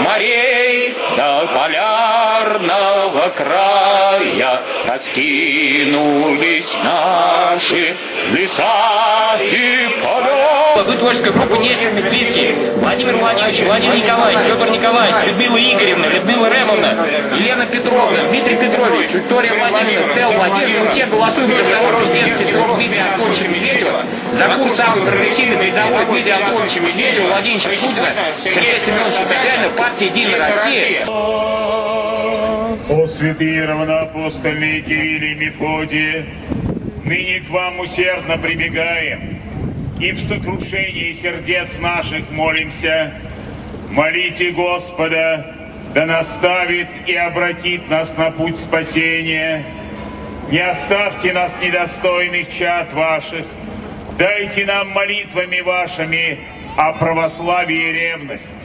морей до полярного края раскинулись наши леса и поля. Тут творческая группа Нестеровы Метлицкие, Владимир Владимирович, Владимир Николаевич, Петр Николаевич, Людмила Игоревна, Людмила Ремовна, Елена Петровна, Дмитрий Петрович, Виктория Владимировна, Светлана Владимировна. Мы все голосуем за второй президентский срок Дмитрия Анатольевича Медведева, за курс самого прорективного рядового Дмитрия Анатольевича Медведева, Владимировича Путина, Сергея Семеновича Собянина, партии «Единая Россия». О святые равноапостольные Кирилл и Мефодий, ныне к вам усердно прибегаем и в сокрушении сердец наших молимся. Молите Господа, да наставит и обратит нас на путь спасения. Не оставьте нас недостойных чад ваших, дайте нам молитвами вашими о православии и ревность,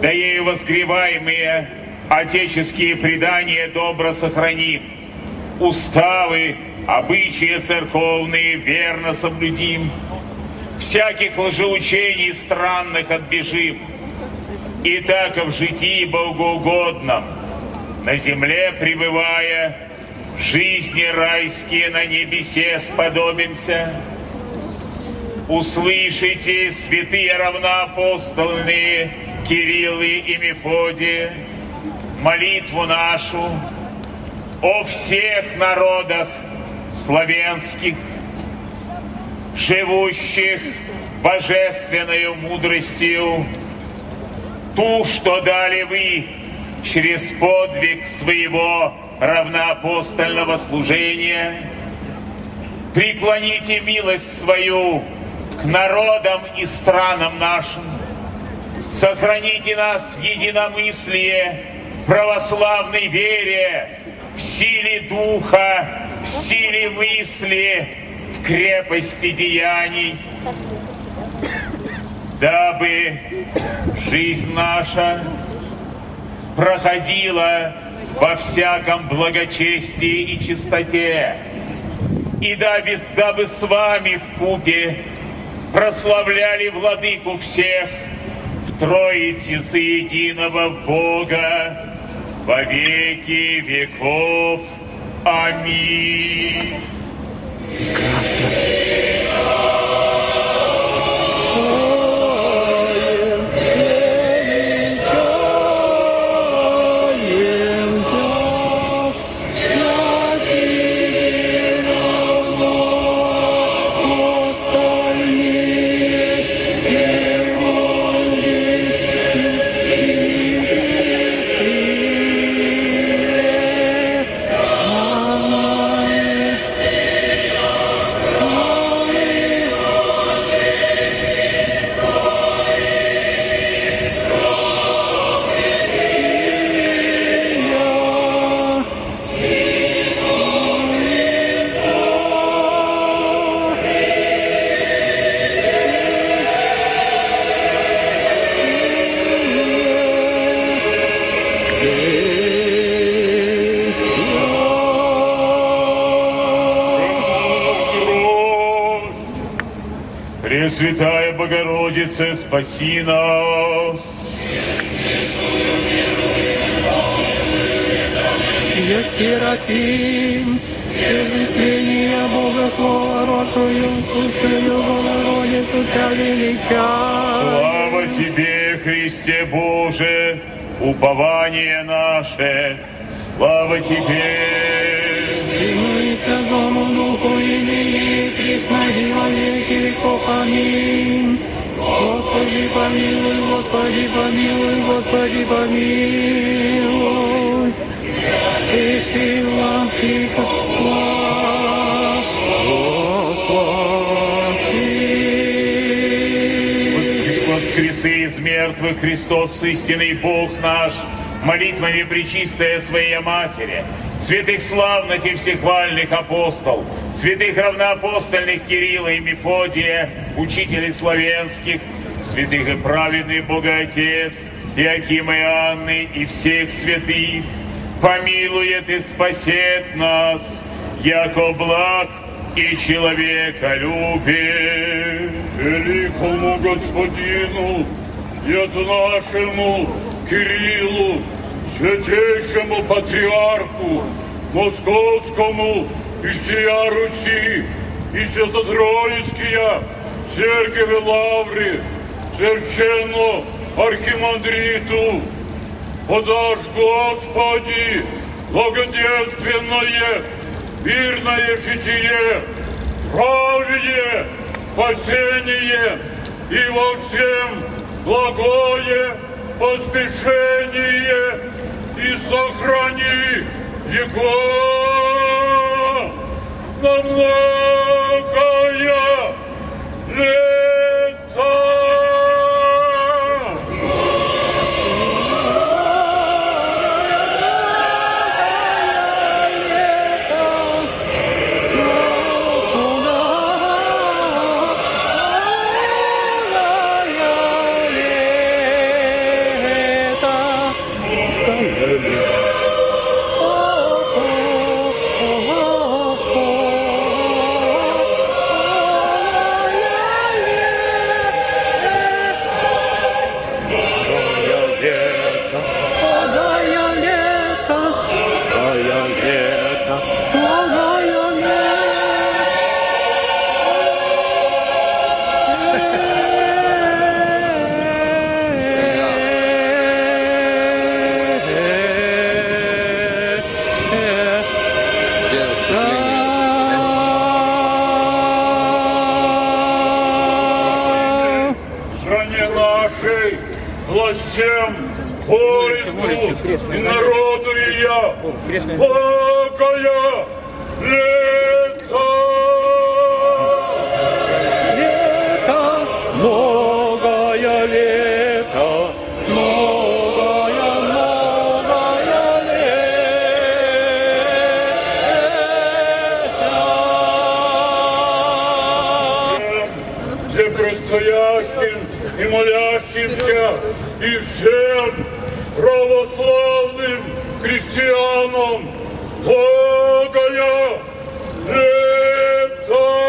да ею возгреваемые отеческие предания добро сохраним, уставы, обычаи церковные верно соблюдим, всяких лжеучений странных отбежим, и так в житии богоугодном, на земле пребывая, в жизни райские на небесе сподобимся. Услышите, святые равноапостольные Кириллы и Мефодия, молитву нашу о всех народах славянских, живущих божественною мудростью, ту, что дали вы через подвиг своего равноапостольного служения. Преклоните милость свою к народам и странам нашим. Сохраните нас в единомыслие, православной вере, в силе духа, в силе мысли, в крепости деяний, дабы жизнь наша проходила во всяком благочестии и чистоте, и дабы с вами вкупе прославляли Владыку всех в Троице соединого Бога во веки веков. Аминь. Прекрасно. Пресвятая Богородица, спаси нас! Я Серафим, я весеннее Бога хорошую, слушаю Богородицу вся величая. Слава Тебе, Христе Боже, упование наше, слава Тебе! Сыну и Святому Духу и Нине, пресной во веки веков. Аминь. Господи, помилуй, Господи, помилуй, Господи, помилуй. Ты сила и Господи. Воскресы из мертвых, Христос, истинный Бог наш, молитвами пречистая своей Матери, святых славных и всехвальных апостол, святых равноапостольных Кирилла и Мефодия, учителей славянских, святых и праведный Богоотец, Иоакима и Анны и всех святых, помилует и спасет нас, яко благ и человеколюбие. Великому Господину, Отцу нашему, Кириллу, святейшему патриарху, московскому и всея Руси, и святотроицкие Сергиевы лавры, священно архимандриту, подашь, Господи, благодетственное, мирное житие, праведное, спасение и во всем благое поспешение, и сохрани его на многое лето. И народу и я, благое лето! Лето, многое лето, многое, многое лето! Всем предстоящим и молящимся, и всем православным христианам благое лето!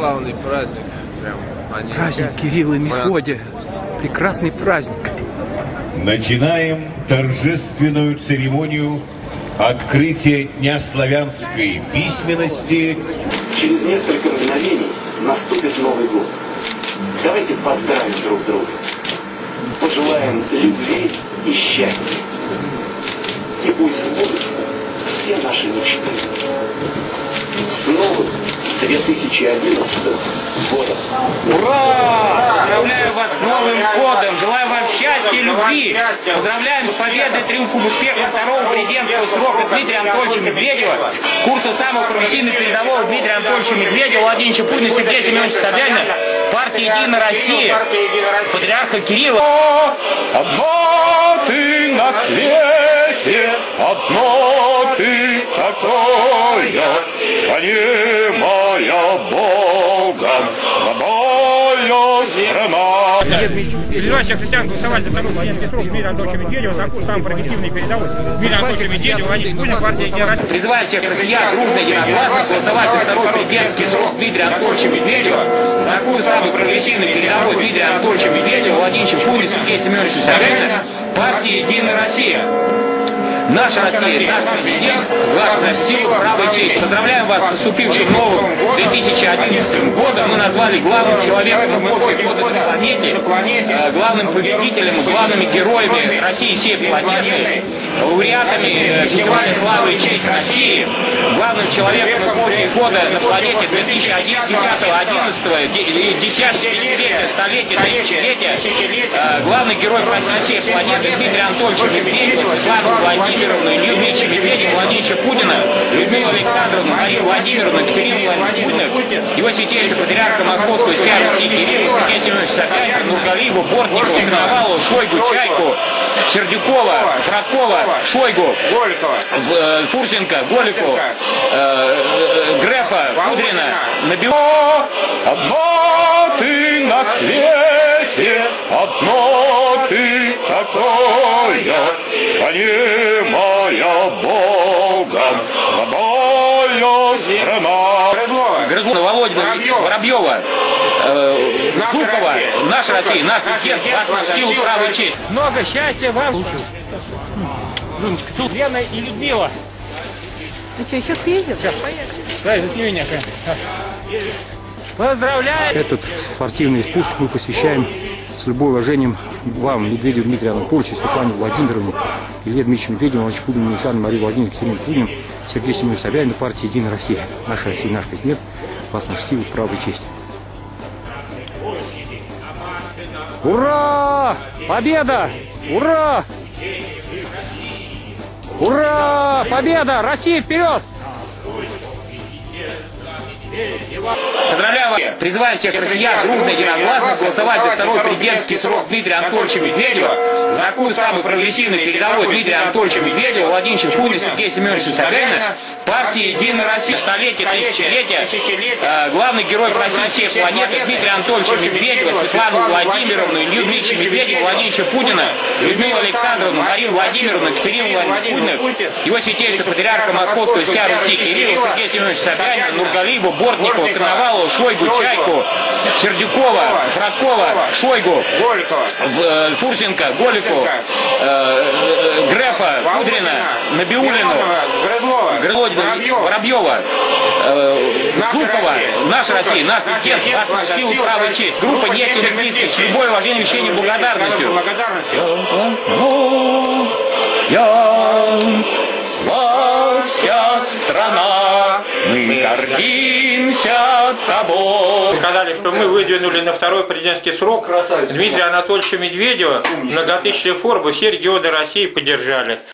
православный праздник. Прям они... Праздник Кирилла и Мефодия. Прекрасный праздник. Начинаем торжественную церемонию открытия Дня славянской письменности. Через несколько мгновений наступит Новый год. Давайте поздравим друг друга. Пожелаем любви и счастья. И пусть сбудутся все наши мечты. С новым 2011 годом! Ура! Поздравляю вас с Новым годом! Желаю вам счастья и любви! Поздравляем с победой, триумфом, успехом второго президентского срока Дмитрия Анатольевича Медведева, курса самого прогрессивного передового Дмитрия Анатольевича Медведева, Владимира Путина, Сергея Семеновича Собянина, партии «Единая Россия», патриарха Кирилла. Одна ты на свете, одна ты такая, понимая Богом, родная страна. Лёся христиан голосовать за вторую военную метро в мире Анатольевича Медведева, за курс там прогрессивный передовой в мире Анатольевича Медведева, Владимир Путин, партия «Единая Россия». Призываю всех россиян дружно и единогласно голосовать за второй президентский срок Дмитрия Анатольевича Медведева, за курс самый прогрессивный передовой Дмитрия Анатольевича Медведева, Владимир Путин, Сергей Семенович Собянин, партия «Единая Россия». Наша Россия, наш президент, гласность сил, право и честь. Поздравляем вас с наступившим новым 2011 годом. Мы назвали главным человеком эпохи года на планете, главным победителем, главными героями России всей планеты, лауреатами фестиваля славы и честь России, главным человеком эпохи года на планете 2010-11, 10-летия, столетия, тысячелетия, главный герой России всей планеты Дмитрий Анатольевич Медведев, Светлана Владимировна, Людмила Игоревна, Владимира Путина, Людмила Александровна, Мария Владимировна, Екатерина Владимировна, его святейшего патриарха Московского, Сергей Кирилл, Сергей Семенович Собянин, Нургалиеву, Бортникову, Коновалу, Шойгу, Чайку, Сердюкова, Фракова, Шойгу, Фурсенко, Голикову, Грефа, Кудрина, Набиуллина. Одна ты на свете, одна ты такая, понимая Богом, родная страна. Грызлова, Володина, Воробьева, Жукова, наша Россия, наш президент, вас силу, право и честь. Много счастья вам. Лучше. Лена и Людмила. Ну что, еще съездим? Сейчас, поехали. Засними меня. Поздравляю. Этот спортивный спуск мы посвящаем с любым уважением вам, Медведеву Дмитрию Анатольевичу, Светлане Владимировну, Илье Дмитриевичу Медведеву, Владимиру Путину, Александру, Марию Владимировну, Екатерину Путину, Сергею Семеновичу Собянину, партии «Единая Россия». Наша Россия, наш президент, вас наша сила, право и честь. Ура! Победа! Ура! Ура! Победа! Россия вперед! Поздравляю вас! Призываю всех россиян дружно и единогласно голосовать за второй президентский срок Дмитрия Анатольевича Медведева, за курс самый прогрессивный передовой Дмитрия Анатольевича Медведева, Владимир Путин, Сергей Семенович Собянин, партия «Единая Россия», столетия, тысячелетия, главный герой России всей планеты Дмитрия Анатольевича Медведева, Светлану Владимировну, Илью Дмитриевича Медведева, Владимира Путина, Людмилу Александровну, Марию Владимировну, Екатерину Владимировну, его святейшего патриарха Московского, вся Руси, Кирилла, Сергея Семеновича Собянина, Нургалиева, Бортникова, Коновалу, Шойгу, Чайку, Сердюкова, Фракова, Шойгу, Фурсенко, Голику, Грефа, Кудрина, Набиуллину, Воробьева, Жукова, наша Россия, наш президент, вас наша сила, право и честь. Группа «Нестеровы Метлицкие», с любой уважением, вещением, благодарностью. Славься, страна, мы гордимся тобой. Сказали, что мы выдвинули на второй президентский срок Дмитрия Анатольевича Медведева, многотысячные формы, все регионы России поддержали.